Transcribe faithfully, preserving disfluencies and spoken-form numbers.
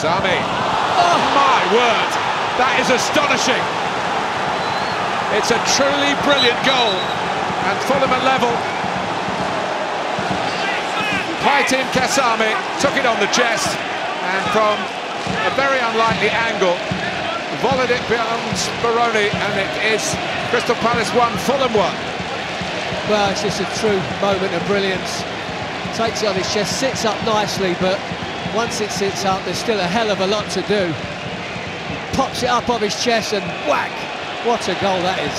Kasami. Oh my word, that is astonishing. It's a truly brilliant goal, and Fulham at level. Pajtim Kasami took it on the chest, and from a very unlikely angle, volleyed it beyond Baroni, and it is Crystal Palace one, Fulham one. Well, it's just a true moment of brilliance. Takes it on his chest, sits up nicely, but once it sits up, there's still a hell of a lot to do. Pops it up off his chest and whack! What a goal that is.